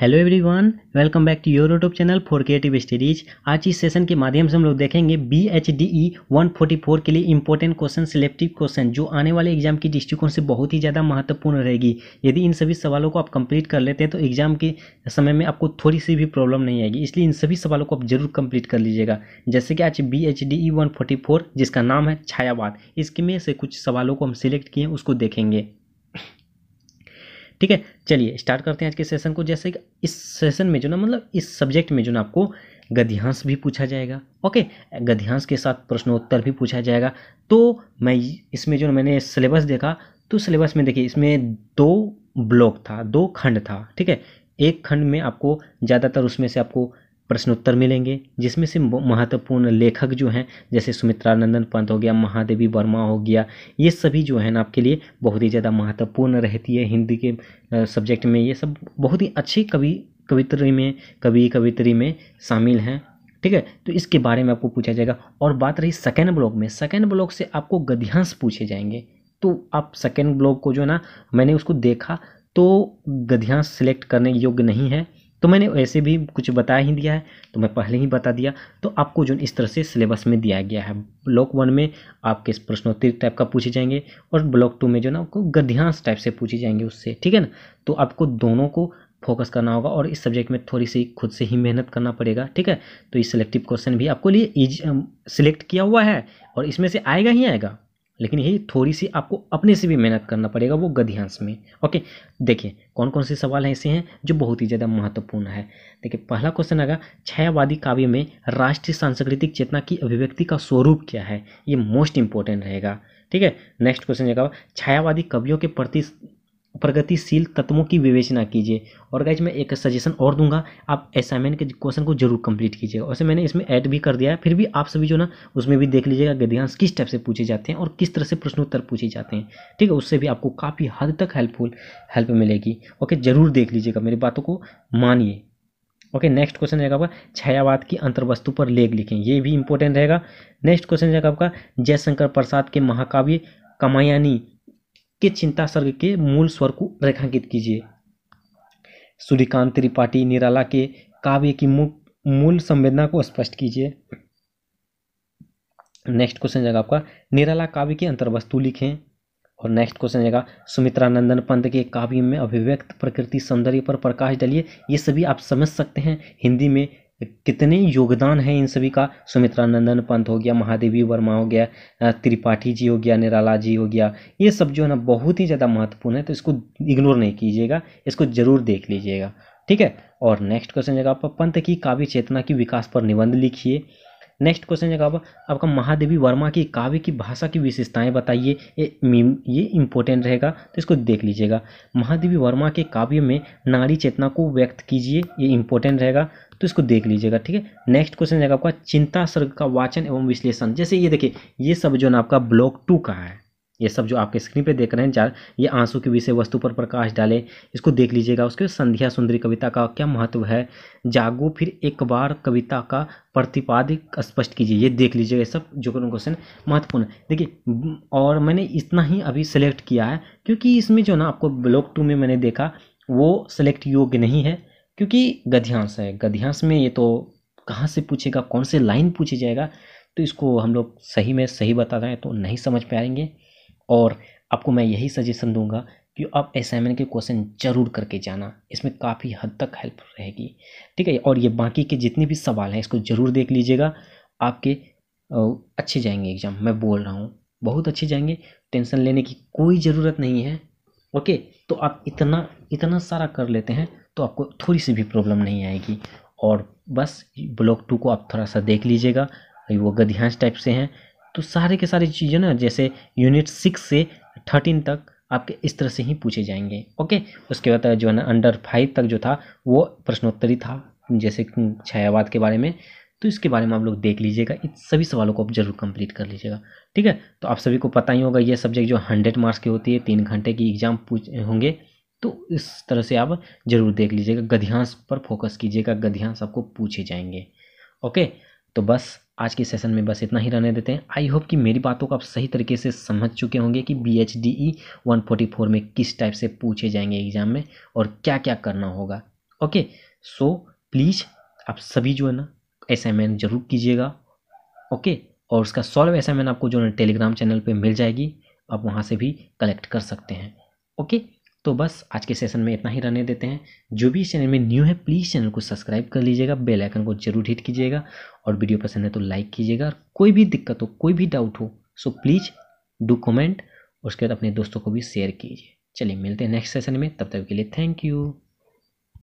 Hello everyone, welcome back to your YouTube channel for creative studies. आज इस session के माध्यम से हम लोग देखेंगे BHDE 144 के लिए इंपॉर्टेंट क्वेश्चन, सिलेक्टिव क्वेश्चन जो आने वाले एग्जाम की दृष्टिकोण से बहुत ही ज़्यादा महत्वपूर्ण रहेगी। यदि इन सभी सवालों को आप कंप्लीट कर लेते हैं तो एग्जाम के समय में आपको थोड़ी सी भी प्रॉब्लम नहीं आएगी, इसलिए इन सभी सवालों को आप जरूर कंप्लीट कर लीजिएगा। जैसे कि आज BHDE 144 जिसका नाम है छायावाद, इसके में से कुछ सवालों को हम सिलेक्ट किए उसको देखेंगे। ठीक है, चलिए स्टार्ट करते हैं आज के सेशन को। जैसे कि इस सेशन में जो ना मतलब इस सब्जेक्ट में जो ना आपको गद्यांश भी पूछा जाएगा, ओके, गद्यांश के साथ प्रश्नोत्तर भी पूछा जाएगा। तो मैं इसमें जो मैंने सिलेबस देखा तो सिलेबस में देखिए इसमें दो ब्लॉक था, दो खंड था। ठीक है, एक खंड में आपको ज़्यादातर उसमें से आपको प्रश्नोत्तर मिलेंगे जिसमें से महत्वपूर्ण लेखक जो हैं जैसे सुमित्रानंदन पंत हो गया, महादेवी वर्मा हो गया, ये सभी जो है ना आपके लिए बहुत ही ज़्यादा महत्वपूर्ण रहती है। हिंदी के सब्जेक्ट में ये सब बहुत ही अच्छी कवित्री में शामिल हैं। ठीक है, तो इसके बारे में आपको पूछा जाएगा। और बात रही सेकेंड ब्लॉक में, सेकेंड ब्लॉक से आपको गद्यांश पूछे जाएंगे। तो आप सेकेंड ब्लॉक को जो ना मैंने उसको देखा तो गद्यांश सिलेक्ट करने योग्य नहीं है, तो मैंने ऐसे भी कुछ बता ही दिया है, तो मैं पहले ही बता दिया। तो आपको जो इस तरह से सिलेबस में दिया गया है, ब्लॉक वन में आपके प्रश्नोत्तर टाइप का पूछे जाएंगे और ब्लॉक टू में जो ना आपको गद्यांश टाइप से पूछे जाएंगे उससे। ठीक है ना, तो आपको दोनों को फोकस करना होगा और इस सब्जेक्ट में थोड़ी सी खुद से ही मेहनत करना पड़ेगा। ठीक है, तो ये सिलेक्टिव क्वेश्चन भी आपको लिए सिलेक्ट किया हुआ है और इसमें से आएगा ही आएगा, लेकिन यही थोड़ी सी आपको अपने से भी मेहनत करना पड़ेगा वो गद्यांश में। ओके, देखिए कौन कौन से सवाल ऐसे हैं जो बहुत ही ज़्यादा महत्वपूर्ण है। देखिए पहला क्वेश्चन आएगा, छायावादी काव्य में राष्ट्रीय सांस्कृतिक चेतना की अभिव्यक्ति का स्वरूप क्या है, ये मोस्ट इंपॉर्टेंट रहेगा। ठीक है, नेक्स्ट क्वेश्चन आएगा, छायावादी कवियों के प्रति प्रगतिशील तत्वों की विवेचना कीजिए। और गाइज मैं एक सजेशन और दूंगा, आप असाइनमेंट के क्वेश्चन को जरूर कंप्लीट कीजिएगा। वैसे मैंने इसमें ऐड भी कर दिया है, फिर भी आप सभी जो ना उसमें भी देख लीजिएगा गद्यांश किस टाइप से पूछे जाते हैं और किस तरह से प्रश्नोत्तर पूछे जाते हैं। ठीक है, उससे भी आपको काफ़ी हद तक हेल्प मिलेगी। ओके, जरूर देख लीजिएगा, मेरी बातों को मानिए। ओके, नेक्स्ट क्वेश्चन रहेगा आपका, छायावाद की अंतर्वस्तु पर लेख लिखें, ये भी इंपॉर्टेंट रहेगा। नेक्स्ट क्वेश्चन रहेगा आपका, जयशंकर प्रसाद के महाकाव्य कामायनी के चिंता सर्ग के मूल स्वर को रेखांकित कीजिए। सूर्यकांत त्रिपाठी निराला के काव्य की मूल संवेदना को स्पष्ट कीजिए। नेक्स्ट क्वेश्चन रहेगा आपका, निराला काव्य की अंतर्वस्तु लिखें। और नेक्स्ट क्वेश्चन रहेगा, सुमित्रानंदन पंत के काव्य में अभिव्यक्त प्रकृति सौंदर्य पर प्रकाश डालिए। ये सभी आप समझ सकते हैं हिंदी में कितने योगदान हैं इन सभी का। सुमित्रानंदन पंत हो गया, महादेवी वर्मा हो गया, त्रिपाठी जी हो गया, निराला जी हो गया, ये सब जो है ना बहुत ही ज़्यादा महत्वपूर्ण है, तो इसको इग्नोर नहीं कीजिएगा, इसको जरूर देख लीजिएगा। ठीक है, और नेक्स्ट क्वेश्चन जगह आप पंत की काव्य चेतना की विकास पर निबंध लिखिए। नेक्स्ट क्वेश्चन जगह आपका, महादेवी वर्मा की काव्य की भाषा की विशेषताएं बताइए, ये इम्पोर्टेंट रहेगा, तो इसको देख लीजिएगा। महादेवी वर्मा के काव्य में नारी चेतना को व्यक्त कीजिए, ये इम्पोर्टेंट रहेगा, तो इसको देख लीजिएगा। ठीक है, नेक्स्ट क्वेश्चन रहेगा आपका, चिंता सर्ग का वाचन एवं विश्लेषण। जैसे ये देखिए, ये सब जो ना आपका ब्लॉक टू का है, ये सब जो आपके स्क्रीन पे देख रहे हैं चार, ये आंसू की विषय वस्तु पर प्रकाश डाले, इसको देख लीजिएगा। उसके संध्या सुंदरी कविता का क्या महत्व है, जागो फिर एक बार कविता का प्रतिपादक स्पष्ट कीजिए, ये देख लीजिएगा। ये सब जो क्वेश्चन महत्वपूर्ण देखिए, और मैंने इतना ही अभी सेलेक्ट किया है क्योंकि इसमें जो ना आपको ब्लॉक टू में मैंने देखा वो सेलेक्ट योग्य नहीं है क्योंकि गद्यांश है। गद्यांश में ये तो कहाँ से पूछेगा, कौन से लाइन पूछे जाएगा, तो इसको हम लोग सही में सही बता रहे हैं तो नहीं समझ पाएंगे। और आपको मैं यही सजेशन दूंगा कि आप असाइनमेंट के क्वेश्चन जरूर करके जाना, इसमें काफ़ी हद तक हेल्प रहेगी। ठीक है, और ये बाकी के जितने भी सवाल हैं इसको ज़रूर देख लीजिएगा, आपके अच्छे जाएंगे एग्ज़ाम, मैं बोल रहा हूँ बहुत अच्छे जाएंगे, टेंशन लेने की कोई ज़रूरत नहीं है। ओके, तो आप इतना सारा कर लेते हैं तो आपको थोड़ी सी भी प्रॉब्लम नहीं आएगी। और बस ब्लॉक टू को आप थोड़ा सा देख लीजिएगा, वो गद्यांश टाइप से हैं, तो सारे के सारे चीज़ें ना जैसे यूनिट 6 से 13 तक आपके इस तरह से ही पूछे जाएंगे। ओके, उसके बाद जो है ना अंडर 5 तक जो था वो प्रश्नोत्तरी था जैसे छायावाद के बारे में, तो इसके बारे में आप लोग देख लीजिएगा, इन सभी सवालों को आप जरूर कंप्लीट कर लीजिएगा। ठीक है, तो आप सभी को पता ही होगा ये सब्जेक्ट जो 100 मार्क्स की होती है, 3 घंटे की एग्जाम होंगे, तो इस तरह से आप जरूर देख लीजिएगा। गद्यांश पर फोकस कीजिएगा, गद्यांश आपको पूछे जाएंगे। ओके, तो बस आज के सेशन में बस इतना ही रहने देते हैं। आई होप कि मेरी बातों को आप सही तरीके से समझ चुके होंगे कि BHDE 144 में किस टाइप से पूछे जाएंगे एग्जाम में और क्या क्या करना होगा। ओके, सो प्लीज़ आप सभी जो है ना असाइनमेंट जरूर कीजिएगा ओके, और उसका सॉल्व असाइनमेंट आपको जो है टेलीग्राम चैनल पे मिल जाएगी, आप वहाँ से भी कलेक्ट कर सकते हैं ओके। तो बस आज के सेशन में इतना ही रहने देते हैं। जो भी इस चैनल में न्यू है प्लीज़ चैनल को सब्सक्राइब कर लीजिएगा, बेल आइकन को जरूर हिट कीजिएगा, और वीडियो पसंद है तो लाइक कीजिएगा। और कोई भी दिक्कत हो, कोई भी डाउट हो, सो प्लीज़ डू कमेंट, उसके बाद अपने दोस्तों को भी शेयर कीजिए। चलिए मिलते हैं नेक्स्ट सेशन में, तब तक के लिए थैंक यू।